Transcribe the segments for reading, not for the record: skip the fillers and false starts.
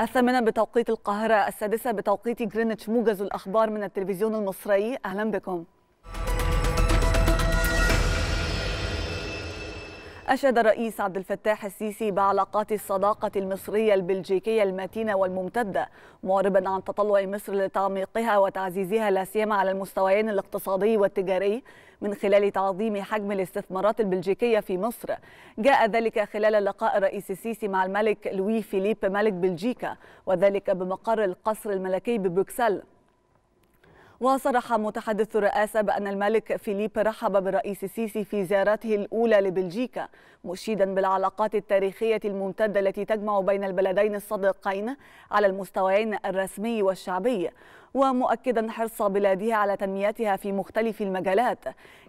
الثامنة بتوقيت القاهرة، السادسة بتوقيت جرينتش. موجز الأخبار من التلفزيون المصري، أهلا بكم. أشاد الرئيس عبد الفتاح السيسي بعلاقات الصداقة المصرية البلجيكية المتينة والممتدة، معربا عن تطلع مصر لتعميقها وتعزيزها لا سيما على المستويين الاقتصادي والتجاري من خلال تعظيم حجم الاستثمارات البلجيكية في مصر. جاء ذلك خلال لقاء الرئيس السيسي مع الملك لوي فيليب ملك بلجيكا، وذلك بمقر القصر الملكي ببروكسل. وصرح متحدث الرئاسة بأن الملك فيليب رحب بالرئيس السيسي في زيارته الأولى لبلجيكا، مشيدا بالعلاقات التاريخية الممتدة التي تجمع بين البلدين الصديقين على المستويين الرسمي والشعبي، ومؤكدا حرص بلاده على تنميتها في مختلف المجالات.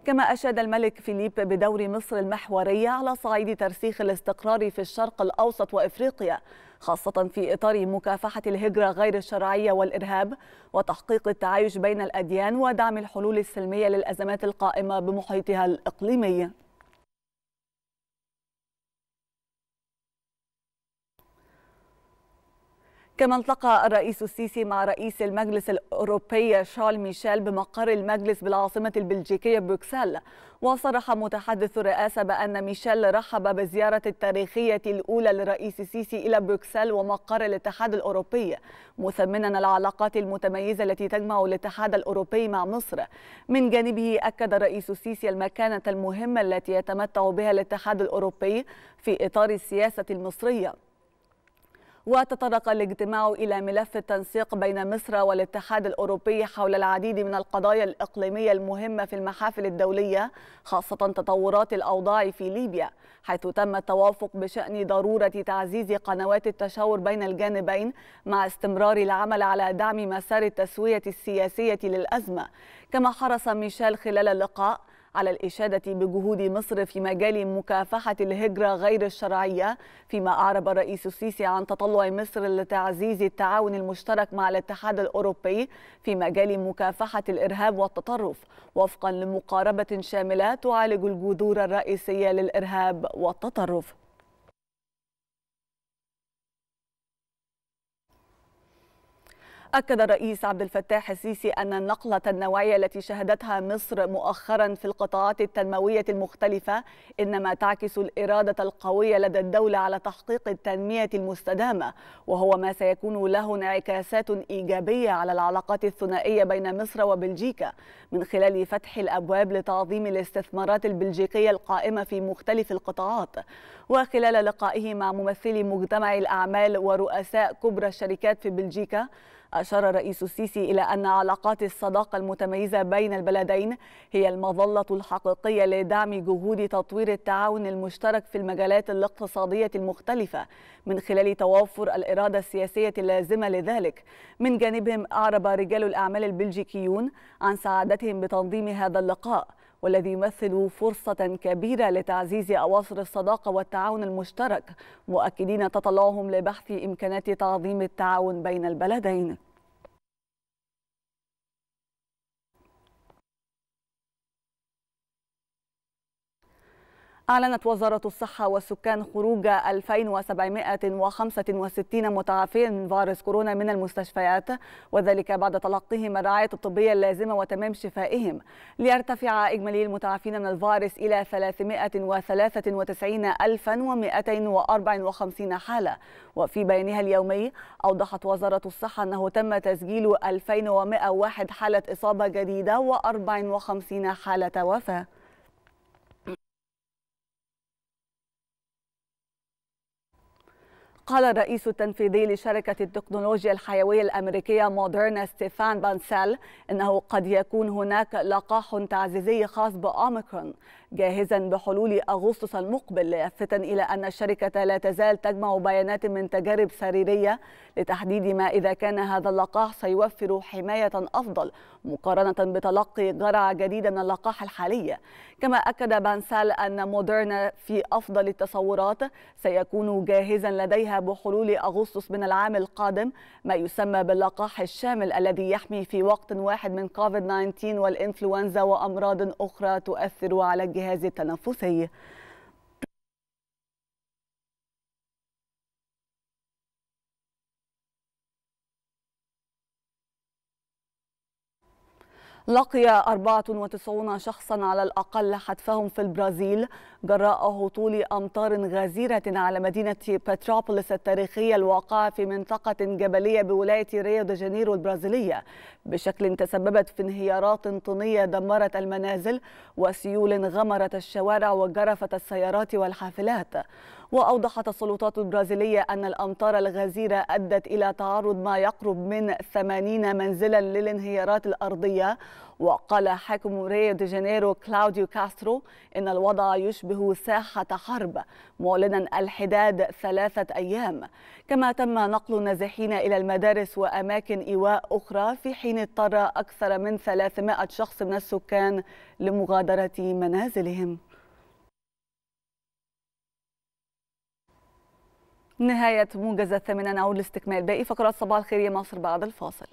كما أشاد الملك فيليب بدور مصر المحورية على صعيد ترسيخ الاستقرار في الشرق الأوسط وإفريقيا، خاصة في إطار مكافحة الهجرة غير الشرعية والإرهاب وتحقيق التعايش بين الأديان ودعم الحلول السلمية للأزمات القائمة بمحيطها الإقليمي. كما التقى الرئيس السيسي مع رئيس المجلس الأوروبي شارل ميشيل بمقر المجلس بالعاصمة البلجيكية بروكسل. وصرح متحدث الرئاسة بأن ميشيل رحب بالزيارة التاريخية الأولى للرئيس السيسي إلى بروكسل ومقر الاتحاد الأوروبي، مثمنا العلاقات المتميزة التي تجمع الاتحاد الأوروبي مع مصر. من جانبه أكد الرئيس السيسي المكانة المهمة التي يتمتع بها الاتحاد الأوروبي في إطار السياسة المصرية. وتطرق الاجتماع إلى ملف التنسيق بين مصر والاتحاد الأوروبي حول العديد من القضايا الإقليمية المهمة في المحافل الدولية، خاصة تطورات الأوضاع في ليبيا، حيث تم التوافق بشأن ضرورة تعزيز قنوات التشاور بين الجانبين مع استمرار العمل على دعم مسار التسوية السياسية للأزمة. كما حرص ميشيل خلال اللقاء على الإشادة بجهود مصر في مجال مكافحة الهجرة غير الشرعية، فيما أعرب الرئيس السيسي عن تطلع مصر لتعزيز التعاون المشترك مع الاتحاد الأوروبي في مجال مكافحة الإرهاب والتطرف، وفقا لمقاربة شاملة تعالج الجذور الرئيسية للإرهاب والتطرف. أكد الرئيس عبد الفتاح السيسي أن النقلة النوعية التي شهدتها مصر مؤخرا في القطاعات التنموية المختلفة إنما تعكس الإرادة القوية لدى الدولة على تحقيق التنمية المستدامة، وهو ما سيكون له انعكاسات إيجابية على العلاقات الثنائية بين مصر وبلجيكا من خلال فتح الأبواب لتعظيم الاستثمارات البلجيكية القائمة في مختلف القطاعات. وخلال لقائه مع ممثلي مجتمع الأعمال ورؤساء كبرى الشركات في بلجيكا، أشار الرئيس السيسي إلى أن علاقات الصداقة المتميزة بين البلدين هي المظلة الحقيقية لدعم جهود تطوير التعاون المشترك في المجالات الاقتصادية المختلفة من خلال توافر الإرادة السياسية اللازمة لذلك. من جانبهم أعرب رجال الأعمال البلجيكيون عن سعادتهم بتنظيم هذا اللقاء، والذي يمثل فرصة كبيرة لتعزيز أواصر الصداقة والتعاون المشترك، مؤكدين تطلعهم لبحث إمكانات تعظيم التعاون بين البلدين. أعلنت وزارة الصحة والسكان خروج 2765 متعافي من فيروس كورونا من المستشفيات، وذلك بعد تلقيهم الرعاية الطبية اللازمة وتمام شفائهم، ليرتفع إجمالي المتعافين من الفيروس إلى 393254 حالة. وفي بيانها اليومي أوضحت وزارة الصحة أنه تم تسجيل 2101 حالة إصابة جديدة و54 حالة وفاة. قال الرئيس التنفيذي لشركة التكنولوجيا الحيوية الأمريكية مودرنا ستيفان بانسال أنه قد يكون هناك لقاح تعزيزي خاص بأوميكرون جاهزا بحلول أغسطس المقبل، لافتا إلى أن الشركة لا تزال تجمع بيانات من تجارب سريرية لتحديد ما إذا كان هذا اللقاح سيوفر حماية أفضل مقارنة بتلقي جرعة جديدة من اللقاح الحالي. كما أكد بانسال أن مودرنا في أفضل التصورات سيكون جاهزا لديها بحلول أغسطس من العام القادم ما يسمى باللقاح الشامل، الذي يحمي في وقت واحد من كوفيد-19 والإنفلونزا وأمراض أخرى تؤثر على الجهاز التنفسي. لقي 94 شخصا على الأقل حتفهم في البرازيل جراء هطول أمطار غزيرة على مدينة بتروبوليس التاريخية الواقعة في منطقة جبلية بولاية ريو دي جانيرو البرازيلية بشكل تسببت في انهيارات طينية دمرت المنازل وسيول غمرت الشوارع وجرفت السيارات والحافلات. وأوضحت السلطات البرازيلية أن الأمطار الغزيرة أدت إلى تعرض ما يقرب من 80 منزلا للانهيارات الأرضية. وقال حاكم ريو دي جانيرو كلاوديو كاسترو إن الوضع يشبه ساحة حرب، معلنا الحداد 3 أيام. كما تم نقل النازحين إلى المدارس وأماكن إيواء أخرى، في حين اضطر أكثر من 300 شخص من السكان لمغادرة منازلهم. نهاية موجز الثامنة، نعود لاستكمال باقي فقرات صباح الخير يا مصر بعد الفاصل.